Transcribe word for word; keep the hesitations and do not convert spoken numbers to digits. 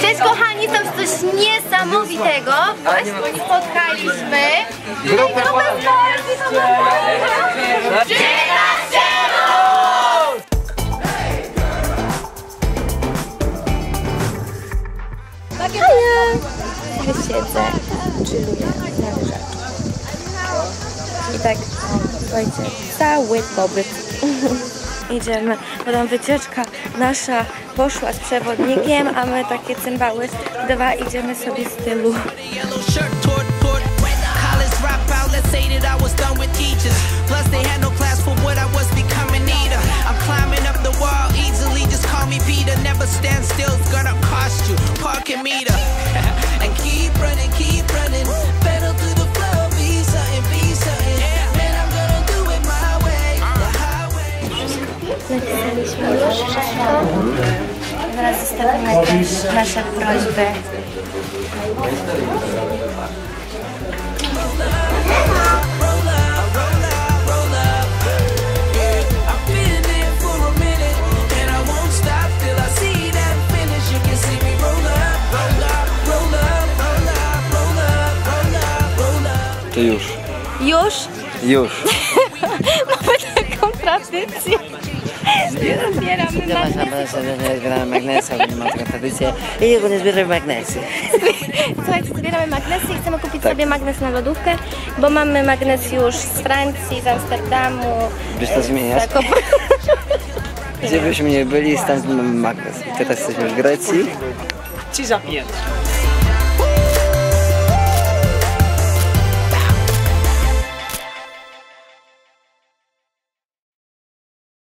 Cześć kochani, to jest coś niesamowitego. Właśnie spotkaliśmy grupę Polski. Ja siedzę, chilluję na wyżaku. I tak, słuchajcie, cały pobyt. Idziemy, bo tam wycieczka nasza poszła z przewodnikiem, a my takie cymbały dwa idziemy sobie z tyłu. Napisaliśmy już wszystko. Teraz zostawimy też nasze prośby. Czy już? Już? Już. Mamy taką tradycję. Zbieramy magnesy. Zbieramy magnesy, bo nie ma taką tradycję. I ogólnie zbieramy magnesy. Słuchajcie, zbieramy magnesy i chcemy kupić tak sobie magnes na lodówkę, bo mamy magnes już z Francji, z Amsterdamu. Wiesz, to zmieniasz? Tak, gdzie byśmy nie byli, stąd mamy magnes. I teraz jesteśmy w Grecji. Ci zapięć.